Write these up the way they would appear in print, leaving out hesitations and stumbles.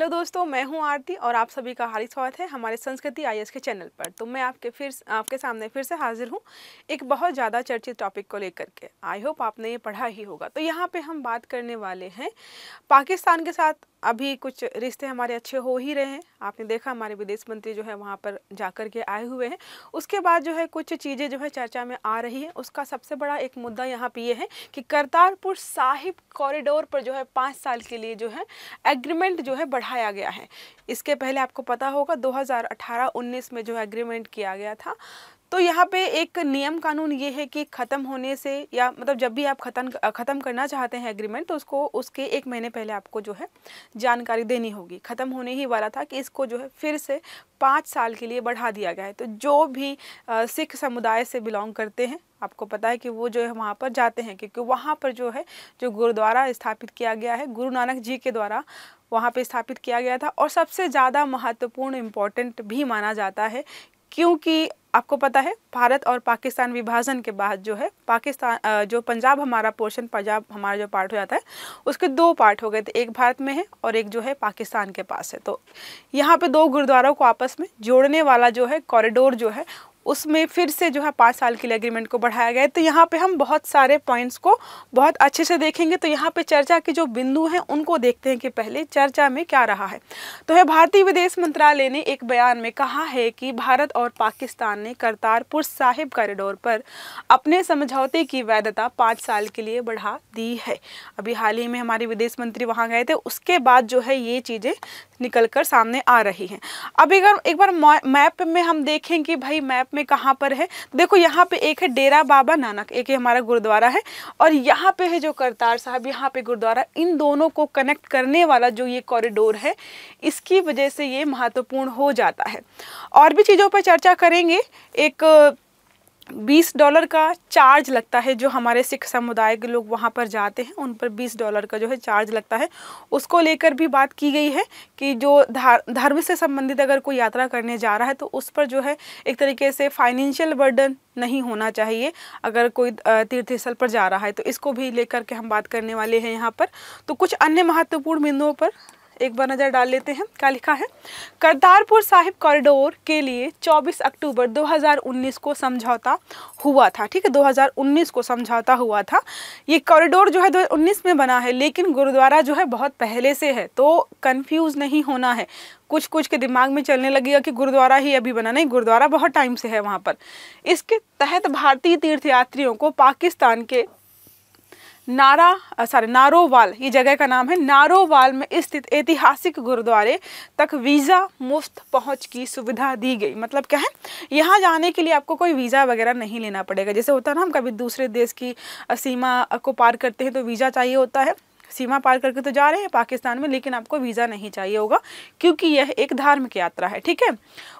Hello दोस्तों, मैं हूं आरती और आप सभी का हार्दिक स्वागत है हमारे संस्कृति आईएएस के चैनल पर। तो मैं आपके सामने फिर से हाजिर हूं एक बहुत ज़्यादा चर्चित टॉपिक को लेकर के। आई होप आपने ये पढ़ा ही होगा। तो यहाँ पे हम बात करने वाले हैं पाकिस्तान के साथ। अभी कुछ रिश्ते हमारे अच्छे हो ही रहे हैं, आपने देखा हमारे विदेश मंत्री जो है वहाँ पर जाकर के आए हुए हैं। उसके बाद जो है कुछ चीज़ें जो है चर्चा में आ रही है। उसका सबसे बड़ा एक मुद्दा यहाँ पे ये है कि करतारपुर साहिब कॉरिडोर पर जो है 5 साल के लिए जो है एग्रीमेंट जो है बढ़ाया गया है। इसके पहले आपको पता होगा 2018-19 में जो है एग्रीमेंट किया गया था। तो यहाँ पे एक नियम कानून ये है कि ख़त्म होने से या मतलब जब भी आप ख़त्म करना चाहते हैं एग्रीमेंट, तो उसको उसके 1 महीने पहले आपको जो है जानकारी देनी होगी। ख़त्म होने ही वाला था कि इसको जो है फिर से 5 साल के लिए बढ़ा दिया गया है। तो जो भी सिख समुदाय से बिलोंग करते हैं, आपको पता है कि वो जो है वहाँ पर जाते हैं, क्योंकि वहाँ पर जो है जो गुरुद्वारा स्थापित किया गया है गुरु नानक जी के द्वारा वहाँ पर स्थापित किया गया था। और सबसे ज़्यादा महत्वपूर्ण इम्पोर्टेंट भी माना जाता है, क्योंकि आपको पता है भारत और पाकिस्तान विभाजन के बाद जो है पाकिस्तान जो पंजाब हमारा पोर्शन, पंजाब हमारा जो पार्ट हो जाता है, उसके 2 पार्ट हो गए थे। एक भारत में है और एक जो है पाकिस्तान के पास है। तो यहाँ पे 2 गुरुद्वारों को आपस में जोड़ने वाला जो है कॉरिडोर जो है उसमें फिर से जो है 5 साल के लिए एग्रीमेंट को बढ़ाया गया है। तो यहाँ पे हम बहुत सारे पॉइंट्स को बहुत अच्छे से देखेंगे। तो यहाँ पे चर्चा के जो बिंदु हैं उनको देखते हैं कि पहले चर्चा में क्या रहा है। तो है भारतीय विदेश मंत्रालय ने एक बयान में कहा है कि भारत और पाकिस्तान ने करतारपुर साहिब कॉरिडोर पर अपने समझौते की वैधता 5 साल के लिए बढ़ा दी है। अभी हाल ही में हमारे विदेश मंत्री वहाँ गए थे, उसके बाद जो है ये चीज़ें निकल कर सामने आ रही हैं। अब अगर एक बार मैप में हम देखें कि भाई मैप में कहाँ पर है, देखो यहाँ पे एक है डेरा बाबा नानक, एक है हमारा गुरुद्वारा है, और यहाँ पे है जो करतार साहब, यहाँ पे गुरुद्वारा। इन दोनों को कनेक्ट करने वाला जो ये कॉरिडोर है, इसकी वजह से ये महत्वपूर्ण हो जाता है। और भी चीज़ों पर चर्चा करेंगे। एक $20 का चार्ज लगता है जो हमारे सिख समुदाय के लोग वहाँ पर जाते हैं, उन पर $20 का जो है चार्ज लगता है। उसको लेकर भी बात की गई है कि जो धर्म से संबंधित अगर कोई यात्रा करने जा रहा है तो उस पर जो है एक तरीके से फाइनेंशियल बर्डन नहीं होना चाहिए अगर कोई तीर्थ स्थल पर जा रहा है। तो इसको भी लेकर के हम बात करने वाले हैं यहाँ पर। तो कुछ अन्य महत्वपूर्ण बिंदुओं पर एक बार नज़र डाल लेते हैं। क्या लिखा है, करतारपुर साहिब कॉरिडोर के लिए 24 अक्टूबर 2019 को समझौता हुआ था। ठीक है, 2019 को समझौता हुआ था। ये कॉरिडोर जो है 2019 में बना है, लेकिन गुरुद्वारा जो है बहुत पहले से है। तो कंफ्यूज नहीं होना है। कुछ के दिमाग में चलने लगेगा कि गुरुद्वारा ही अभी बना, नहीं, गुरुद्वारा बहुत टाइम से है वहाँ पर। इसके तहत भारतीय तीर्थयात्रियों को पाकिस्तान के नारोवाल, ये जगह का नाम है, नारोवाल में स्थित ऐतिहासिक गुरुद्वारे तक वीज़ा मुफ्त पहुंच की सुविधा दी गई। मतलब क्या है, यहाँ जाने के लिए आपको कोई वीज़ा वगैरह नहीं लेना पड़ेगा। जैसे होता है ना, हम कभी दूसरे देश की सीमा को पार करते हैं तो वीज़ा चाहिए होता है। सीमा पार करके तो जा रहे हैं पाकिस्तान में, लेकिन आपको वीज़ा नहीं चाहिए होगा, क्योंकि यह एक धार्मिक यात्रा है। ठीक है,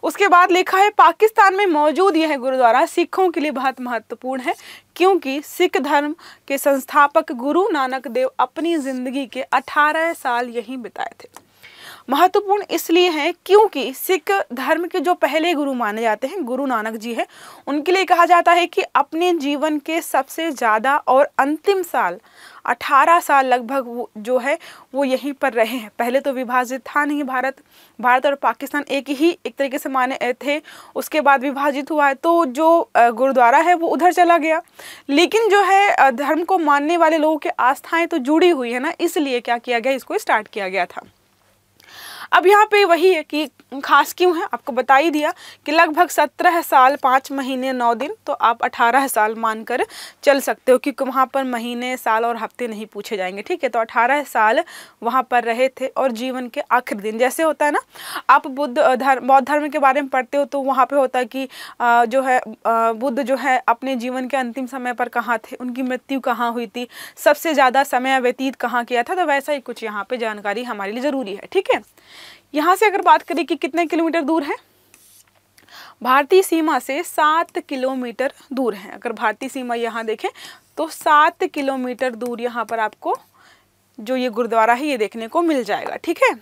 उसके बाद लिखा है पाकिस्तान में मौजूद यह गुरुद्वारा सिखों के लिए बहुत महत्वपूर्ण है, क्योंकि सिख धर्म के संस्थापक गुरु नानक देव अपनी ज़िंदगी के 18 साल यहीं बिताए थे। महत्वपूर्ण इसलिए है क्योंकि सिख धर्म के जो पहले गुरु माने जाते हैं गुरु नानक जी हैं, उनके लिए कहा जाता है कि अपने जीवन के सबसे ज़्यादा और अंतिम साल 18 साल लगभग वो जो है वो यहीं पर रहे हैं। पहले तो विभाजित था नहीं भारत और पाकिस्तान एक तरीके से माने थे, उसके बाद विभाजित हुआ है। तो जो गुरुद्वारा है वो उधर चला गया, लेकिन जो है धर्म को मानने वाले लोगों की आस्थाएँ तो जुड़ी हुई है ना, इसलिए क्या किया गया, इसको स्टार्ट किया गया था। अब यहाँ पे वही है कि खास क्यों है, आपको बता ही दिया कि लगभग 17 साल 5 महीने 9 दिन, तो आप 18 साल मानकर चल सकते हो, क्योंकि वहाँ पर महीने, साल और हफ्ते नहीं पूछे जाएंगे। ठीक है, तो 18 साल वहाँ पर रहे थे और जीवन के आखिरी दिन, जैसे होता है ना, आप बौद्ध धर्म के बारे में पढ़ते हो तो वहाँ पर होता है कि जो है बुद्ध जो है अपने जीवन के अंतिम समय पर कहाँ थे, उनकी मृत्यु कहाँ हुई थी, सबसे ज़्यादा समय व्यतीत कहाँ किया था। तो वैसा ही कुछ यहाँ पर जानकारी हमारे लिए ज़रूरी है। ठीक है, यहाँ से अगर बात करें कि कितने किलोमीटर दूर है, भारतीय सीमा से 7 किलोमीटर दूर है। अगर भारतीय सीमा यहाँ देखें तो 7 किलोमीटर दूर यहाँ पर आपको जो ये गुरुद्वारा है ये देखने को मिल जाएगा। ठीक है,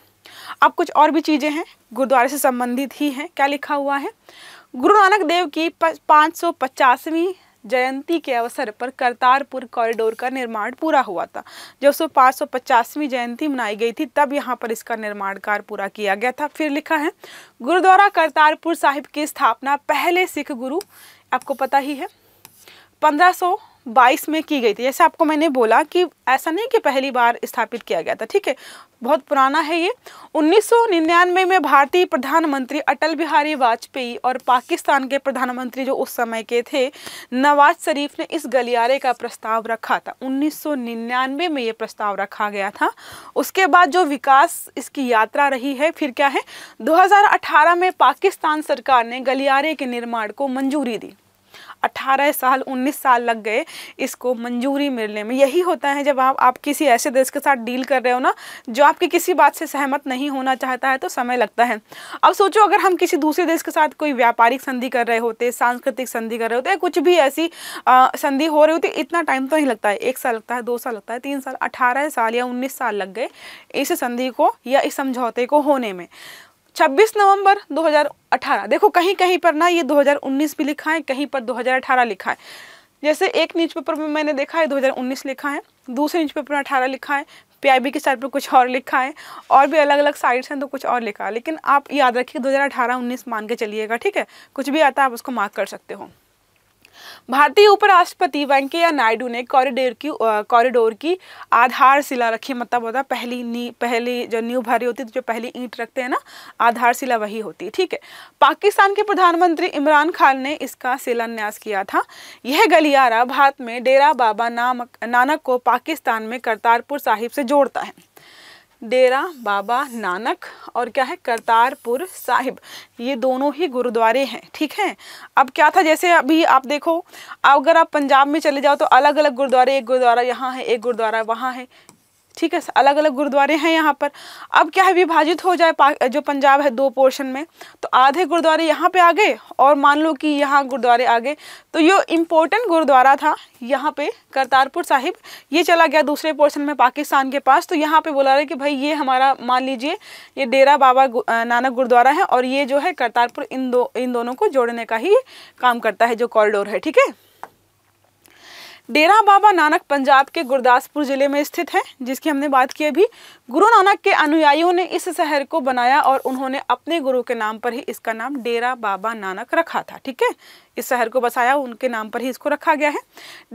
अब कुछ और भी चीज़ें हैं गुरुद्वारे से संबंधित ही हैं। क्या लिखा हुआ है, गुरु नानक देव की 550वीं जयंती के अवसर पर करतारपुर कॉरिडोर का निर्माण पूरा हुआ था। जब 550वीं जयंती मनाई गई थी तब यहाँ पर इसका निर्माण कार्य पूरा किया गया था। फिर लिखा है गुरुद्वारा करतारपुर साहिब की स्थापना पहले सिख गुरु, आपको पता ही है, 1522 में की गई थी। जैसे आपको मैंने बोला कि ऐसा नहीं कि पहली बार स्थापित किया गया था, ठीक है, बहुत पुराना है ये। 1999 में भारतीय प्रधानमंत्री अटल बिहारी वाजपेयी और पाकिस्तान के प्रधानमंत्री जो उस समय के थे नवाज शरीफ ने इस गलियारे का प्रस्ताव रखा था। 1999 में ये प्रस्ताव रखा गया था। उसके बाद जो विकास इसकी यात्रा रही है, फिर क्या है, 2018 में पाकिस्तान सरकार ने गलियारे के निर्माण को मंजूरी दी। 19 साल लग गए इसको मंजूरी मिलने में। यही होता है जब आप किसी ऐसे देश के साथ डील कर रहे हो ना जो आपकी किसी बात से सहमत नहीं होना चाहता है, तो समय लगता है। अब सोचो अगर हम किसी दूसरे देश के साथ कोई व्यापारिक संधि कर रहे होते, सांस्कृतिक संधि कर रहे होते, कुछ भी ऐसी संधि हो रही होती, इतना टाइम तो नहीं लगता है, 1 साल लगता है, 2 साल लगता है, 3 साल, 18 साल या 19 साल लग गए इस संधि को या इस समझौते को होने में। 26 नवंबर 2018, देखो कहीं कहीं पर ना ये 2019 भी लिखा है, कहीं पर 2018 लिखा है। जैसे एक न्यूज़पेपर में मैंने देखा है 2019 लिखा है, दूसरे न्यूज़पेपर में 18 लिखा है, PIB के साइड पर कुछ और लिखा है, और भी अलग अलग साइट्स हैं तो कुछ और लिखा है। लेकिन आप याद रखिए 2018-19 मान के चलिएगा, ठीक है, कुछ भी आता है आप उसको मार्क कर सकते हो। भारतीय उपराष्ट्रपति वेंकैया नायडू ने कॉरिडोर की आधारशिला रखी, मतलब होता पहली जो नींव भरी होती है, जो पहली ईंट रखते हैं ना, आधारशिला वही होती है, ठीक है। पाकिस्तान के प्रधानमंत्री इमरान खान ने इसका शिलान्यास किया था। यह गलियारा भारत में डेरा बाबा नानक को पाकिस्तान में करतारपुर साहिब से जोड़ता है। डेरा बाबा नानक और क्या है करतारपुर साहिब, ये दोनों ही गुरुद्वारे हैं, ठीक है। अब क्या था, जैसे अभी आप देखो अगर आप पंजाब में चले जाओ तो अलग अलग गुरुद्वारे, एक गुरुद्वारा यहाँ है, एक गुरुद्वारा वहाँ है, ठीक है, अलग अलग गुरुद्वारे हैं यहाँ पर। अब क्या है, विभाजित हो जाए जो पंजाब है 2 पोर्शन में, तो आधे गुरुद्वारे यहाँ पे आ गए और मान लो कि यहाँ गुरुद्वारे आ गए। तो ये इम्पोर्टेंट गुरुद्वारा था यहाँ पे करतारपुर साहिब, ये चला गया दूसरे पोर्शन में पाकिस्तान के पास। तो यहाँ पे बोला रहे कि भाई ये हमारा, मान लीजिए ये डेरा बाबा नानक गुरुद्वारा है और ये जो है करतारपुर, इन दोनों को जोड़ने का ही काम करता है जो कॉरिडोर है, ठीक है। डेरा बाबा नानक पंजाब के गुरदासपुर ज़िले में स्थित है, जिसकी हमने बात की अभी। गुरु नानक के अनुयायियों ने इस शहर को बनाया और उन्होंने अपने गुरु के नाम पर ही इसका नाम डेरा बाबा नानक रखा था, ठीक है। इस शहर को बसाया, उनके नाम पर ही इसको रखा गया है।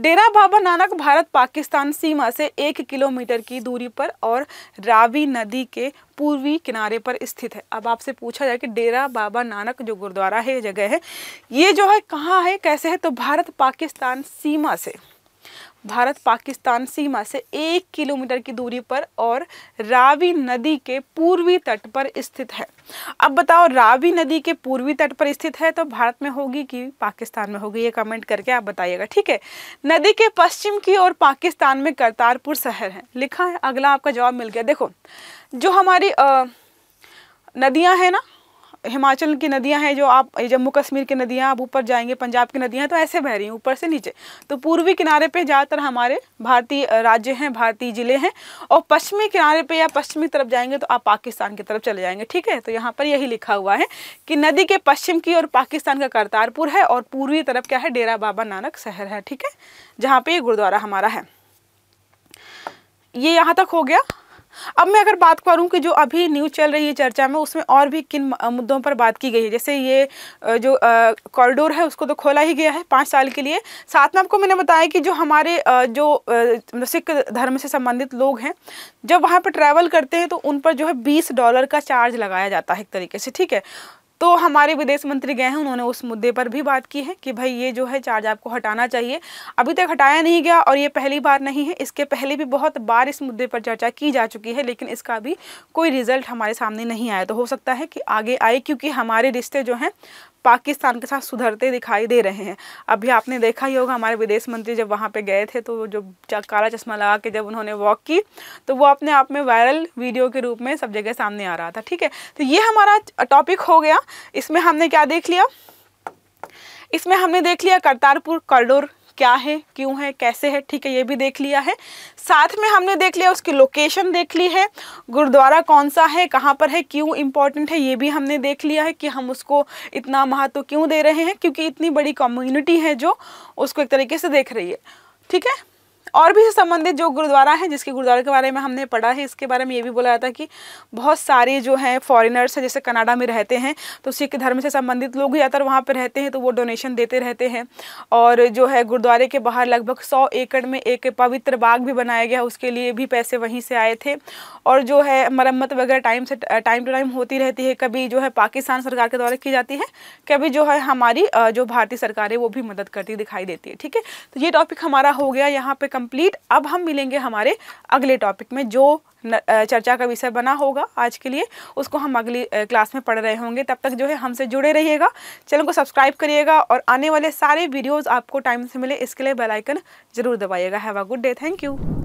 डेरा बाबा नानक भारत पाकिस्तान सीमा से 1 किलोमीटर की दूरी पर और रावी नदी के पूर्वी किनारे पर स्थित है। अब आपसे पूछा जाए कि डेरा बाबा नानक जो गुरुद्वारा है, जगह है, ये जो है कहाँ है, कैसे है, तो भारत पाकिस्तान सीमा से, भारत पाकिस्तान सीमा से 1 किलोमीटर की दूरी पर और रावी नदी के पूर्वी तट पर स्थित है। अब बताओ रावी नदी के पूर्वी तट पर स्थित है तो भारत में होगी कि पाकिस्तान में होगी, ये कमेंट करके आप बताइएगा, ठीक है। नदी के पश्चिम की ओर पाकिस्तान में करतारपुर शहर है, लिखा है। अगला आपका जवाब मिल गया। देखो जो हमारी नदियाँ हैं ना, हिमाचल की नदियां हैं, जो आप जम्मू कश्मीर की नदियां, आप ऊपर जाएंगे पंजाब की नदियां तो ऐसे बह रही हैं ऊपर से नीचे। तो पूर्वी किनारे पे ज़्यादातर हमारे भारतीय राज्य हैं, भारतीय ज़िले हैं, और पश्चिमी किनारे पे या पश्चिमी तरफ जाएंगे तो आप पाकिस्तान की तरफ चले जाएंगे, ठीक है। तो यहाँ पर यही लिखा हुआ है कि नदी के पश्चिम की ओर पाकिस्तान का करतारपुर है और पूर्वी तरफ क्या है, डेरा बाबा नानक शहर है, ठीक है, जहाँ पर ये गुरुद्वारा हमारा है। ये यहाँ तक हो गया। अब मैं अगर बात करूं कि जो अभी न्यूज़ चल रही है चर्चा में, उसमें और भी किन मुद्दों पर बात की गई है, जैसे ये जो कॉरिडोर है उसको तो खोला ही गया है 5 साल के लिए। साथ में आपको मैंने बताया कि जो हमारे जो सिख धर्म से संबंधित लोग हैं जब वहाँ पर ट्रैवल करते हैं तो उन पर जो है $20 का चार्ज लगाया जाता है एक तरीके से, ठीक है। तो हमारे विदेश मंत्री गए हैं, उन्होंने उस मुद्दे पर भी बात की है कि भाई ये जो है चार्ज आपको हटाना चाहिए। अभी तक हटाया नहीं गया और ये पहली बार नहीं है, इसके पहले भी बहुत बार इस मुद्दे पर चर्चा की जा चुकी है, लेकिन इसका भी कोई रिजल्ट हमारे सामने नहीं आया। तो हो सकता है कि आगे आए, क्योंकि हमारे रिश्ते जो हैं पाकिस्तान के साथ सुधरते दिखाई दे रहे हैं। अभी आपने देखा ही होगा हमारे विदेश मंत्री जब वहाँ पे गए थे तो जो काला चश्मा लगा के जब उन्होंने वॉक की तो वो अपने आप में वायरल वीडियो के रूप में सब जगह सामने आ रहा था, ठीक है। तो ये हमारा टॉपिक हो गया। इसमें हमने क्या देख लिया, इसमें हमने देख लिया करतारपुर कॉरिडोर क्या है, क्यों है, कैसे है, ठीक है, ये भी देख लिया है। साथ में हमने देख लिया उसकी लोकेशन देख ली है, गुरुद्वारा कौन सा है, कहाँ पर है, क्यों इम्पोर्टेंट है, ये भी हमने देख लिया है कि हम उसको इतना महत्व क्यों दे रहे हैं, क्योंकि इतनी बड़ी कम्युनिटी है जो उसको एक तरीके से देख रही है। ठीक है, और भी संबंधित जो गुरुद्वारा है, जिसके गुरुद्वारे के बारे में हमने पढ़ा है, इसके बारे में ये भी बोला जाता है कि बहुत सारे जो हैं फॉरेनर्स हैं, जैसे कनाडा में रहते हैं तो सिख धर्म से संबंधित लोग ज़्यादातर वहाँ पर रहते हैं, तो वो डोनेशन देते रहते हैं। और जो है गुरुद्वारे के बाहर लगभग 100 एकड़ में एक पवित्र बाग भी बनाया गया, उसके लिए भी पैसे वहीं से आए थे। और जो है मरम्मत वगैरह टाइम टू टाइम होती रहती है, कभी जो है पाकिस्तान सरकार के द्वारा की जाती है, कभी जो है हमारी जो भारतीय सरकार है वो भी मदद करती दिखाई देती है। ठीक है, तो ये टॉपिक हमारा हो गया यहाँ पर कंप्लीट। अब हम मिलेंगे हमारे अगले टॉपिक में, जो चर्चा का विषय बना होगा आज के लिए, उसको हम अगली क्लास में पढ़ रहे होंगे। तब तक जो है हमसे जुड़े रहिएगा, चैनल को सब्सक्राइब करिएगा, और आने वाले सारे वीडियोस आपको टाइम से मिले इसके लिए बेल आइकन जरूर दबाइएगा। Have a good day, thank you.